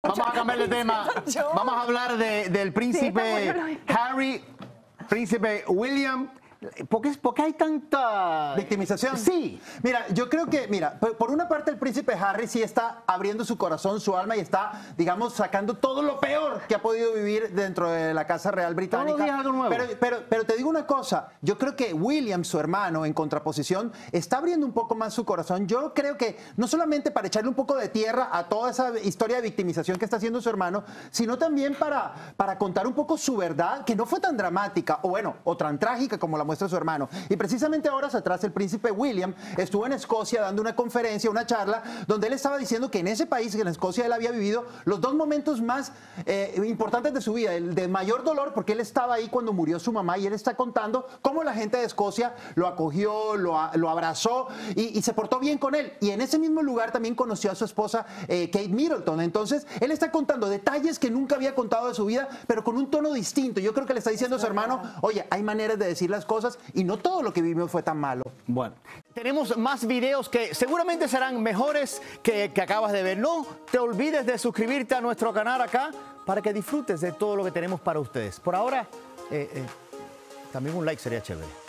Vamos a cambiar de tema. Vamos a hablar del príncipe Harry, príncipe William. ¿Por qué hay tanta victimización? Sí. Mira, yo creo que, mira, por una parte el príncipe Harry sí está abriendo su corazón, su alma y está, digamos, sacando todo lo peor que ha podido vivir dentro de la Casa Real Británica. Todos los días algo nuevo. Pero te digo una cosa, yo creo que William, su hermano, en contraposición, está abriendo un poco más su corazón. Yo creo que no solamente para echarle un poco de tierra a toda esa historia de victimización que está haciendo su hermano, sino también para contar un poco su verdad, que no fue tan dramática, o bueno, o tan trágica como la muestra su hermano. Y precisamente horas atrás el príncipe William estuvo en Escocia dando una conferencia, una charla, donde él estaba diciendo que en ese país, en Escocia, él había vivido los dos momentos más importantes de su vida, el de mayor dolor, porque él estaba ahí cuando murió su mamá y él está contando cómo la gente de Escocia lo acogió, lo abrazó y se portó bien con él. Y en ese mismo lugar también conoció a su esposa Kate Middleton. Entonces, él está contando detalles que nunca había contado de su vida, pero con un tono distinto. Yo creo que le está diciendo a su hermano, oye, hay maneras de decir las cosas y no todo lo que vivimos fue tan malo. Bueno, tenemos más videos que seguramente serán mejores que acabas de ver. No te olvides de suscribirte a nuestro canal acá para que disfrutes de todo lo que tenemos para ustedes. Por ahora, también un like sería chévere.